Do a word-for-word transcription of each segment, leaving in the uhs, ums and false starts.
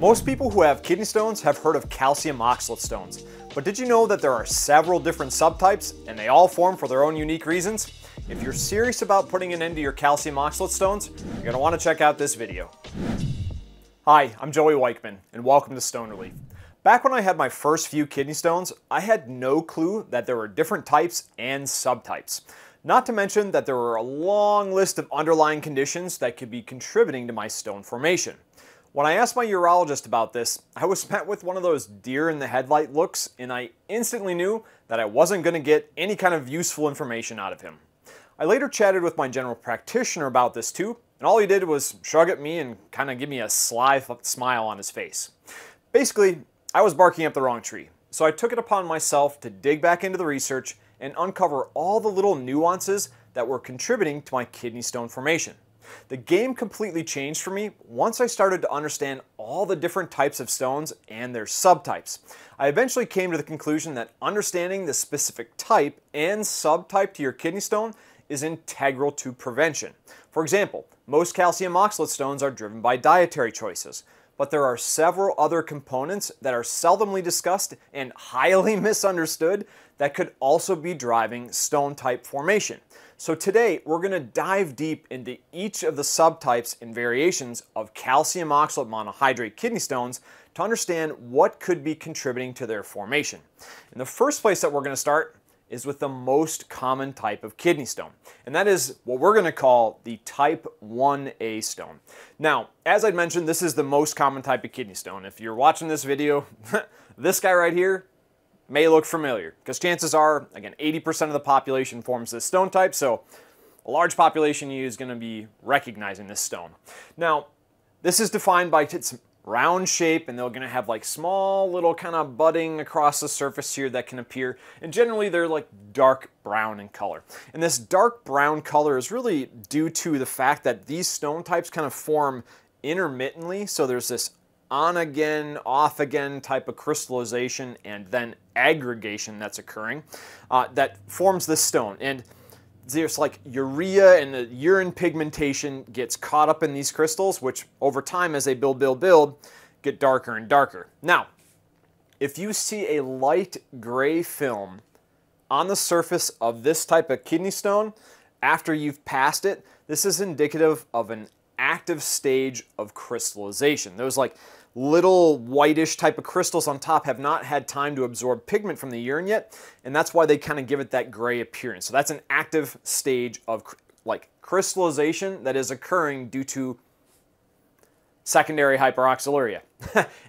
Most people who have kidney stones have heard of calcium oxalate stones, but did you know that there are several different subtypes and they all form for their own unique reasons? If you're serious about putting an end to your calcium oxalate stones, you're going to want to check out this video. Hi, I'm Joey Weichmann and welcome to Stone Relief. Back when I had my first few kidney stones, I had no clue that there were different types and subtypes. Not to mention that there were a long list of underlying conditions that could be contributing to my stone formation. When I asked my urologist about this, I was met with one of those deer in the headlight looks, and I instantly knew that I wasn't going to get any kind of useful information out of him. I later chatted with my general practitioner about this too, and all he did was shrug at me and kind of give me a sly smile on his face. Basically, I was barking up the wrong tree, so I took it upon myself to dig back into the research and uncover all the little nuances that were contributing to my kidney stone formation. The game completely changed for me once I started to understand all the different types of stones and their subtypes. I eventually came to the conclusion that understanding the specific type and subtype to your kidney stone is integral to prevention. For example, most calcium oxalate stones are driven by dietary choices, but there are several other components that are seldomly discussed and highly misunderstood that could also be driving stone type formation. So today, we're gonna dive deep into each of the subtypes and variations of calcium oxalate monohydrate kidney stones to understand what could be contributing to their formation. And the first place that we're gonna start is with the most common type of kidney stone, and that is what we're gonna call the type one A stone. Now, as I mentioned, this is the most common type of kidney stone. If you're watching this video, this guy right here may look familiar, because chances are, again, eighty percent of the population forms this stone type, so a large population is gonna be recognizing this stone. Now, this is defined by its round shape, and they're gonna have like small little kind of budding across the surface here that can appear, and generally they're like dark brown in color. And this dark brown color is really due to the fact that these stone types kind of form intermittently, so there's this on again, off again type of crystallization and then aggregation that's occurring uh, that forms this stone. And there's like urea and the urine pigmentation gets caught up in these crystals, which over time as they build, build, build, get darker and darker. Now, if you see a light gray film on the surface of this type of kidney stone after you've passed it, this is indicative of an active stage of crystallization. Those like little whitish type of crystals on top have not had time to absorb pigment from the urine yet, and that's why they kind of give it that gray appearance. So that's an active stage of like crystallization that is occurring due to secondary hyperoxaluria.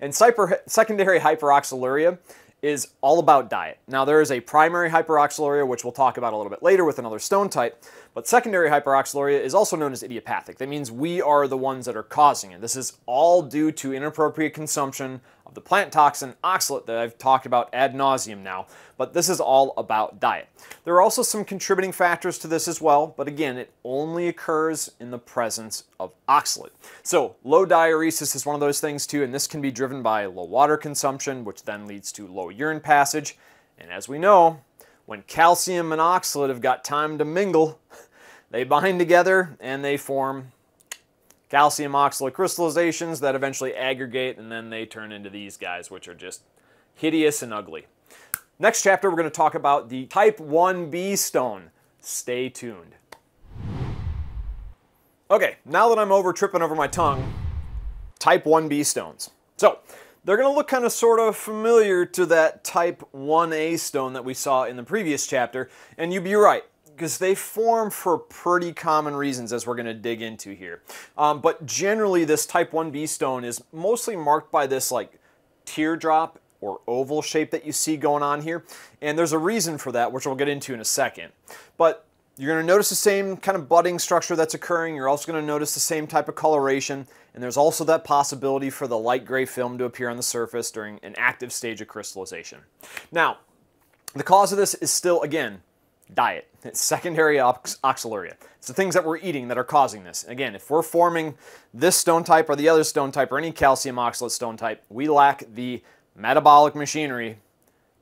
And secondary hyperoxaluria is all about diet. Now there is a primary hyperoxaluria, which we'll talk about a little bit later with another stone type, but secondary hyperoxaluria is also known as idiopathic. That means we are the ones that are causing it. This is all due to inappropriate consumption of the plant toxin oxalate that I've talked about ad nauseum now, but this is all about diet. There are also some contributing factors to this as well, but again, it only occurs in the presence of oxalate. So low diuresis is one of those things too, and this can be driven by low water consumption, which then leads to low urine passage. And as we know, when calcium and oxalate have got time to mingle, they bind together and they form calcium oxalate crystallizations that eventually aggregate, and then they turn into these guys, which are just hideous and ugly. Next chapter, we're going to talk about the type one B stone. Stay tuned. Okay, now that I'm over tripping over my tongue, type one B stones. So they're going to look kind of sort of familiar to that type one A stone that we saw in the previous chapter, and you'd be right, because they form for pretty common reasons as we're going to dig into here. Um, but generally this type one B stone is mostly marked by this like teardrop or oval shape that you see going on here, and there's a reason for that, which we'll get into in a second. But you're going to notice the same kind of budding structure that's occurring. You're also going to notice the same type of coloration, and there's also that possibility for the light gray film to appear on the surface during an active stage of crystallization. Now, the cause of this is still, again, diet. It's secondary ox oxaluria. It's the things that we're eating that are causing this. Again, if we're forming this stone type or the other stone type or any calcium oxalate stone type, we lack the metabolic machinery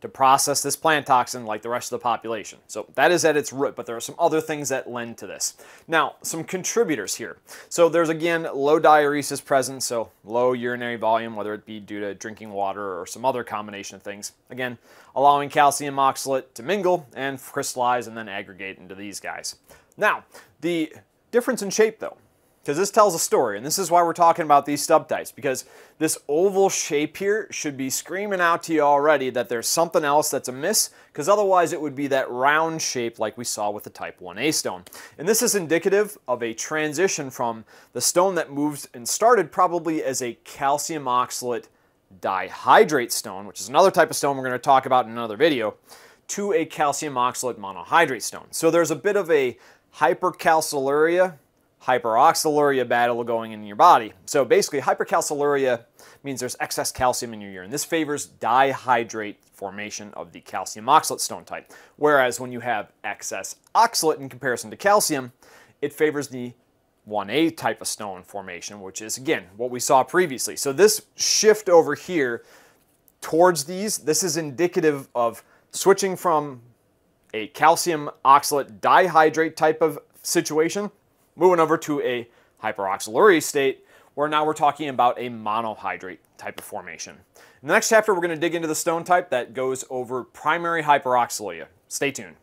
to process this plant toxin like the rest of the population. So that is at its root, but there are some other things that lend to this. Now, some contributors here. So there's, again, low diuresis present, so low urinary volume, whether it be due to drinking water or some other combination of things. Again, allowing calcium oxalate to mingle and crystallize and then aggregate into these guys. Now, the difference in shape, though, because this tells a story, and this is why we're talking about these subtypes, because this oval shape here should be screaming out to you already that there's something else that's amiss, because otherwise it would be that round shape like we saw with the type one A stone. And this is indicative of a transition from the stone that moves and started probably as a calcium oxalate dihydrate stone, which is another type of stone we're going to talk about in another video, to a calcium oxalate monohydrate stone. So there's a bit of a hypercalciuria, hyperoxaluria battle going in your body. So basically, hypercalciuria means there's excess calcium in your urine. This favors dihydrate formation of the calcium oxalate stone type. Whereas when you have excess oxalate in comparison to calcium, it favors the one A type of stone formation, which is, again, what we saw previously. So this shift over here towards these, this is indicative of switching from a calcium oxalate dihydrate type of situation moving over to a hyperoxaluria state, where now we're talking about a monohydrate type of formation. In the next chapter, we're going to dig into the stone type that goes over primary hyperoxaluria. Stay tuned.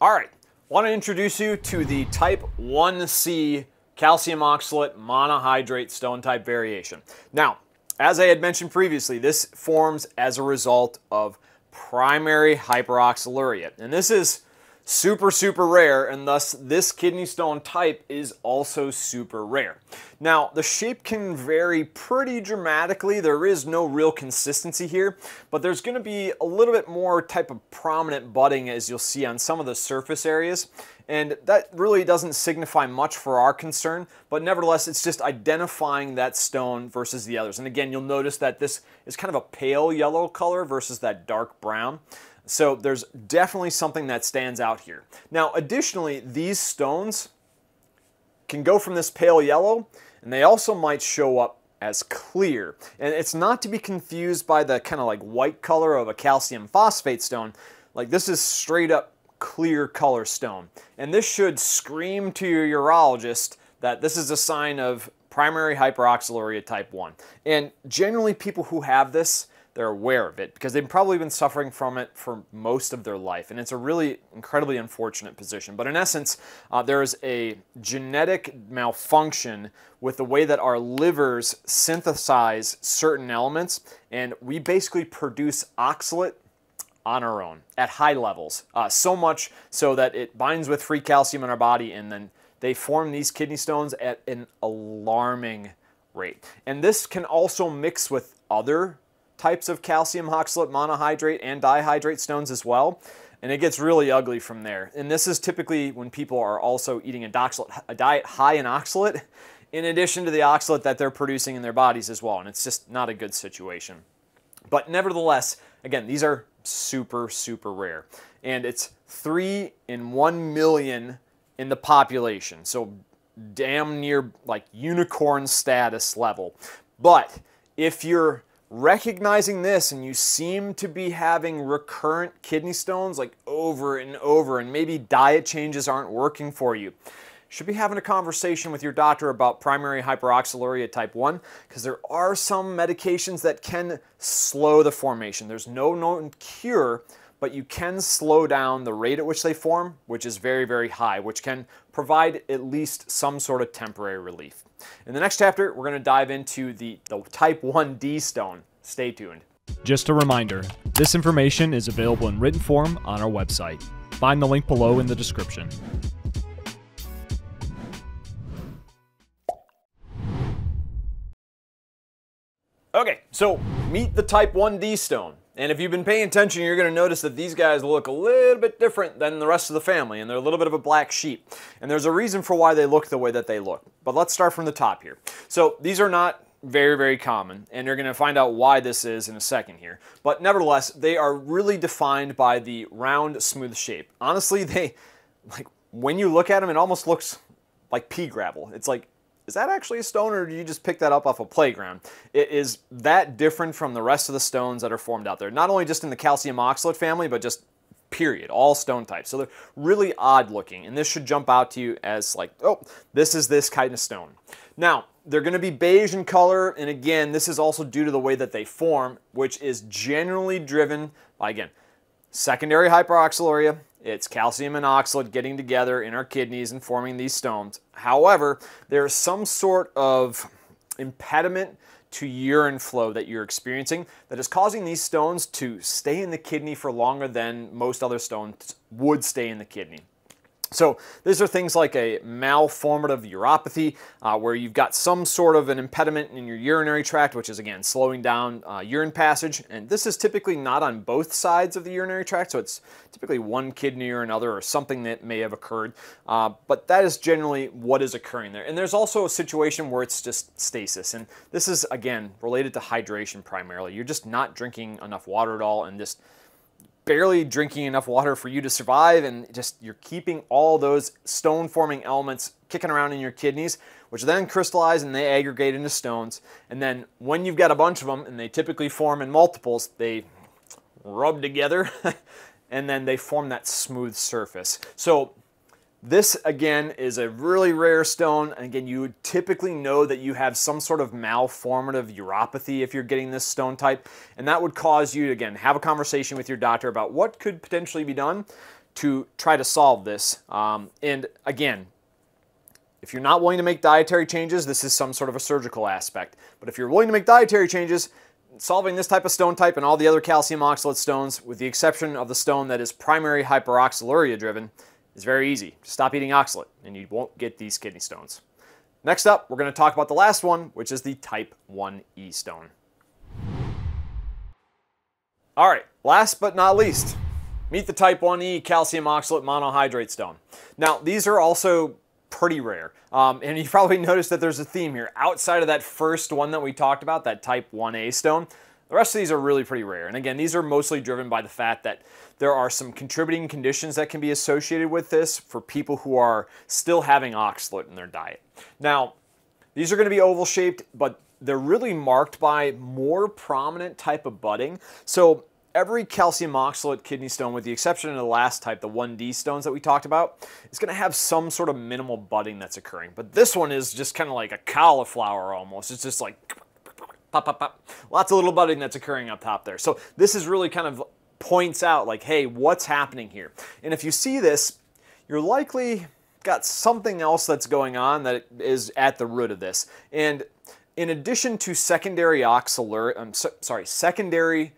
All right, want to introduce you to the type one C calcium oxalate monohydrate stone type variation. Now, as I had mentioned previously, this forms as a result of primary hyperoxaluria, and this is super, super rare, and thus this kidney stone type is also super rare. Now, the shape can vary pretty dramatically. There is no real consistency here, but there's going to be a little bit more type of prominent budding, as you'll see on some of the surface areas, and that really doesn't signify much for our concern, but nevertheless, it's just identifying that stone versus the others. And again, you'll notice that this is kind of a pale yellow color versus that dark brown. So there's definitely something that stands out here. Now, additionally, these stones can go from this pale yellow, and they also might show up as clear. And it's not to be confused by the kind of like white color of a calcium phosphate stone. Like, this is straight up clear color stone. And this should scream to your urologist that this is a sign of primary hyperoxaluria type one. And generally, people who have this, they're aware of it because they've probably been suffering from it for most of their life. And it's a really incredibly unfortunate position. But in essence, uh, there is a genetic malfunction with the way that our livers synthesize certain elements. And we basically produce oxalate on our own at high levels. Uh, so much so that it binds with free calcium in our body, and then they form these kidney stones at an alarming rate. And this can also mix with other types of calcium oxalate monohydrate and dihydrate stones as well, and it gets really ugly from there. And this is typically when people are also eating a, doxalate, a diet high in oxalate, in addition to the oxalate that they're producing in their bodies as well, and it's just not a good situation. But nevertheless, again, these are super, super rare, and it's three in one million in the population, so damn near like unicorn status level. But if you're recognizing this and you seem to be having recurrent kidney stones like over and over, and maybe diet changes aren't working for you, should be having a conversation with your doctor about primary hyperoxaluria type one, because there are some medications that can slow the formation. There's no known cure, but you can slow down the rate at which they form, which is very, very high, which can provide at least some sort of temporary relief. In the next chapter, we're going to dive into the, the type one D stone. Stay tuned. Just a reminder, this information is available in written form on our website. Find the link below in the description. Okay, so meet the type one D stone. And if you've been paying attention, you're going to notice that these guys look a little bit different than the rest of the family, and they're a little bit of a black sheep. And there's a reason for why they look the way that they look. But let's start from the top here. So these are not very, very common, and you're going to find out why this is in a second here. But nevertheless, they are really defined by the round, smooth shape. Honestly, they, like, when you look at them, it almost looks like pea gravel. It's like is that actually a stone, or do you just pick that up off a playground? It is that different from the rest of the stones that are formed out there, not only just in the calcium oxalate family, but just period, all stone types. So they're really odd looking, and this should jump out to you as like, oh, this is this kind of stone. Now, they're going to be beige in color, and again, this is also due to the way that they form, which is generally driven by, again, secondary hyperoxaluria. It's calcium and oxalate getting together in our kidneys and forming these stones. However, there is some sort of impediment to urine flow that you're experiencing that is causing these stones to stay in the kidney for longer than most other stones would stay in the kidney. So these are things like a malformative uropathy, uh, where you've got some sort of an impediment in your urinary tract, which is again slowing down uh, urine passage. And this is typically not on both sides of the urinary tract, so it's typically one kidney or another, or something that may have occurred. Uh, but that is generally what is occurring there. And there's also a situation where it's just stasis, and this is again related to hydration primarily. You're just not drinking enough water at all, and just barely drinking enough water for you to survive, and just you're keeping all those stone forming elements kicking around in your kidneys, which then crystallize and they aggregate into stones. And then when you've got a bunch of them, and they typically form in multiples, they rub together and then they form that smooth surface. So this again is a really rare stone, and again you would typically know that you have some sort of malformative uropathy if you're getting this stone type, and that would cause you to again have a conversation with your doctor about what could potentially be done to try to solve this. Um, and again, if you're not willing to make dietary changes, this is some sort of a surgical aspect. But if you're willing to make dietary changes, solving this type of stone type and all the other calcium oxalate stones, with the exception of the stone that is primary hyperoxaluria driven, it's very easy. Just stop eating oxalate and you won't get these kidney stones. Next up, we're going to talk about the last one, which is the type one E stone. All right, last but not least, meet the type one E calcium oxalate monohydrate stone. Now, these are also pretty rare. Um, and you probably noticed that there's a theme here. Outside of that first one that we talked about, that type one A stone, the rest of these are really pretty rare. And again, these are mostly driven by the fact that there are some contributing conditions that can be associated with this for people who are still having oxalate in their diet. Now, these are going to be oval shaped, but they're really marked by more prominent type of budding. So every calcium oxalate kidney stone, with the exception of the last type, the one D stones that we talked about, is going to have some sort of minimal budding that's occurring. But this one is just kind of like a cauliflower almost. It's just like pop, pop, pop. Lots of little budding that's occurring up top there. So this is really kind of points out like, hey, what's happening here? And if you see this, you're likely got something else that's going on that is at the root of this. And in addition to secondary oxaluria, I'm so, sorry, secondary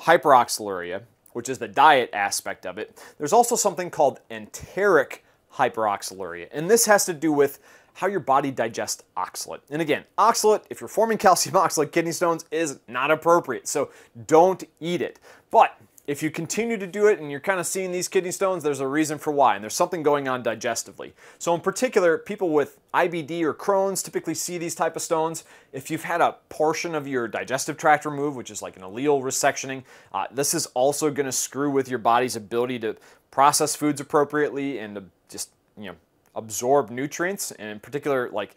hyperoxaluria, which is the diet aspect of it, there's also something called enteric hyperoxaluria. And this has to do with how your body digests oxalate. And again, oxalate, if you're forming calcium oxalate kidney stones, is not appropriate, so don't eat it. But if you continue to do it and you're kind of seeing these kidney stones, there's a reason for why, and there's something going on digestively. So in particular, people with I B D or Crohn's typically see these type of stones. If you've had a portion of your digestive tract removed, which is like an allele resectioning, uh, this is also gonna screw with your body's ability to process foods appropriately and to just, you know, absorb nutrients, and in particular, like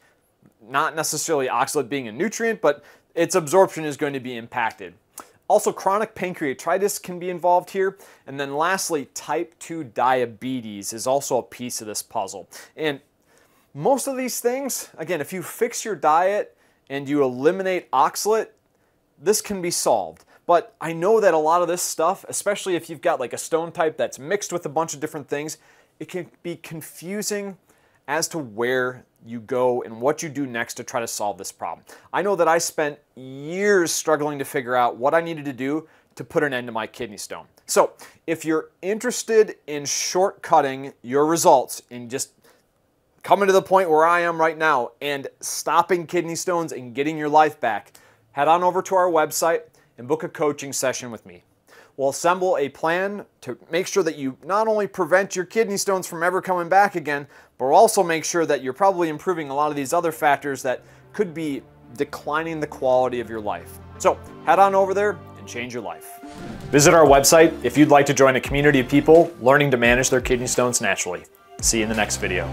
not necessarily oxalate being a nutrient, but its absorption is going to be impacted. Also, chronic pancreatitis can be involved here. And then lastly, type two diabetes is also a piece of this puzzle. And most of these things, again, if you fix your diet and you eliminate oxalate, this can be solved. But I know that a lot of this stuff, especially if you've got like a stone type that's mixed with a bunch of different things, it can be confusing as to where you go and what you do next to try to solve this problem. I know that I spent years struggling to figure out what I needed to do to put an end to my kidney stone. So if you're interested in shortcutting your results and just coming to the point where I am right now and stopping kidney stones and getting your life back, head on over to our website and book a coaching session with me. We'll assemble a plan to make sure that you not only prevent your kidney stones from ever coming back again, but we'll also make sure that you're probably improving a lot of these other factors that could be declining the quality of your life. So head on over there and change your life. Visit our website if you'd like to join a community of people learning to manage their kidney stones naturally. See you in the next video.